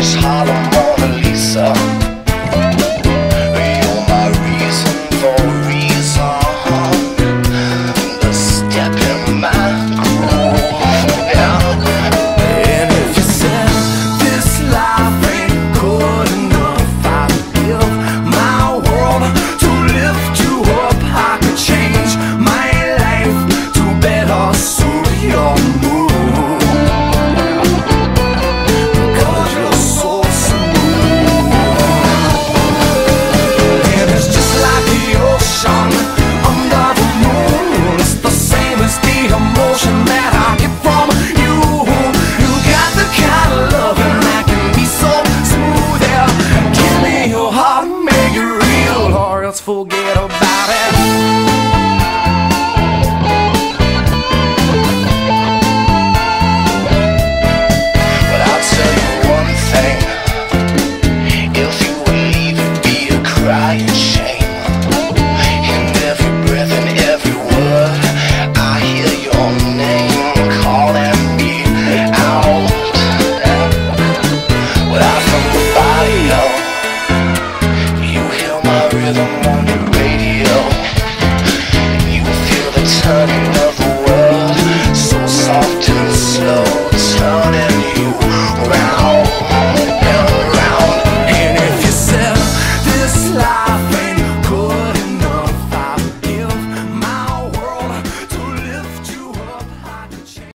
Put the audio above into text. this hollow Mona Lisa.